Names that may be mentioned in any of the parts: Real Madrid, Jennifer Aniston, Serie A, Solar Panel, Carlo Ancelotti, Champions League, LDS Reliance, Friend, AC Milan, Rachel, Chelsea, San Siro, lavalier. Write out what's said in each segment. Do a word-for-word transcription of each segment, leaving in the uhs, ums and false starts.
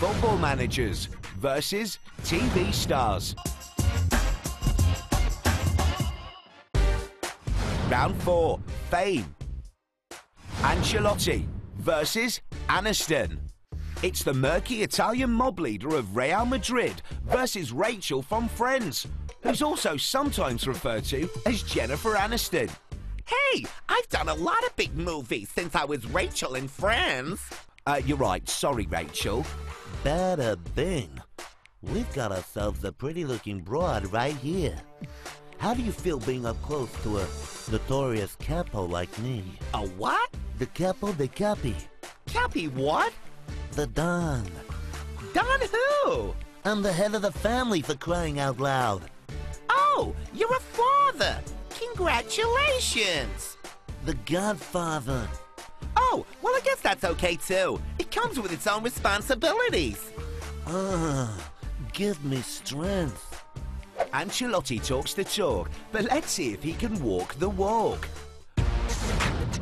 Football managers versus T V stars. Round four, fame. Ancelotti versus Aniston. It's the murky Italian mob leader of Real Madrid versus Rachel from Friends, who's also sometimes referred to as Jennifer Aniston. Hey, I've done a lot of big movies since I was Rachel in Friends. Uh, you're right, sorry Rachel. Bada bing. We've got ourselves a pretty looking broad right here. How do you feel being up close to a notorious capo like me? A what? The capo de capi. Capi what? The Don. Don who? I'm the head of the family, for crying out loud. Oh, you're a father. Congratulations. The Godfather. Oh, well, I guess that's okay, too. It comes with its own responsibilities. Ah, give me strength. Ancelotti talks the talk, but let's see if he can walk the walk.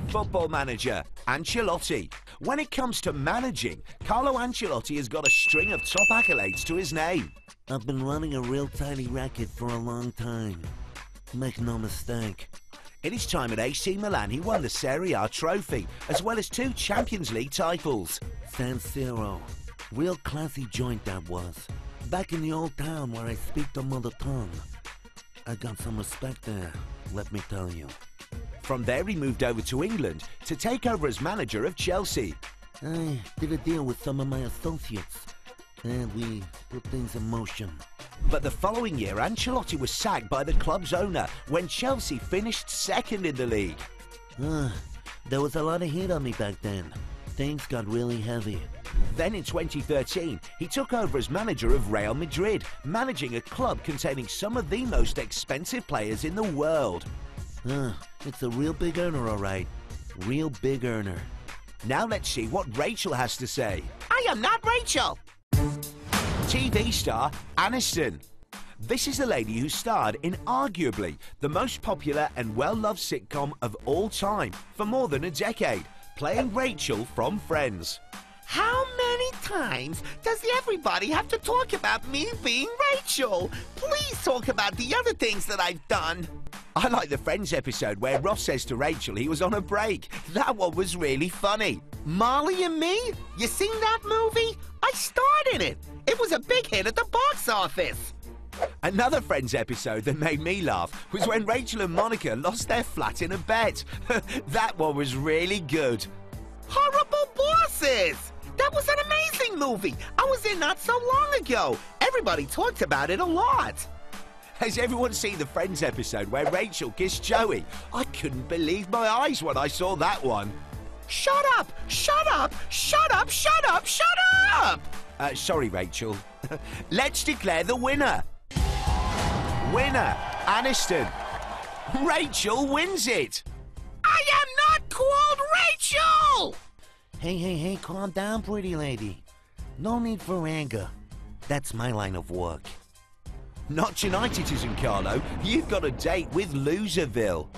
Football manager, Ancelotti. When it comes to managing, Carlo Ancelotti has got a string of top accolades to his name. I've been running a real tidy racket for a long time. Make no mistake. In his time at A C Milan, he won the Serie A trophy, as well as two Champions League titles. San Siro. Real classy joint that was. Back in the old town where I speak the mother tongue. I got some respect there, let me tell you. From there he moved over to England to take over as manager of Chelsea. I did a deal with some of my associates and we put things in motion. But the following year Ancelotti was sacked by the club's owner when Chelsea finished second in the league. Uh, there was a lot of heat on me back then. Things got really heavy. Then in twenty thirteen, he took over as manager of Real Madrid, managing a club containing some of the most expensive players in the world. Uh, it's a real big earner, all right. Real big earner. Now let's see what Rachel has to say. I am not Rachel! T V star Aniston. This is the lady who starred in arguably the most popular and well-loved sitcom of all time for more than a decade, playing Rachel from Friends. How many times does everybody have to talk about me being Rachel? Please talk about the other things that I've done. I like the Friends episode where Ross says to Rachel he was on a break. That one was really funny. Marley and Me? You seen that movie? I starred in it. It was a big hit at the box office. Another Friends episode that made me laugh was when Rachel and Monica lost their flat in a bet. That one was really good. Horrible Bosses! That was an amazing movie! I was in not so long ago. Everybody talked about it a lot. Has everyone seen the Friends episode where Rachel kissed Joey? I couldn't believe my eyes when I saw that one. Shut up! Shut up! Shut up! Shut up! Shut up! Uh, sorry, Rachel. Let's declare the winner. Winner, Aniston. Rachel wins it. I am not called Rachel! Hey, hey, hey, calm down, pretty lady. No need for anger. That's my line of work. Not tonight it isn't, Carlo. You've got a date with Loserville.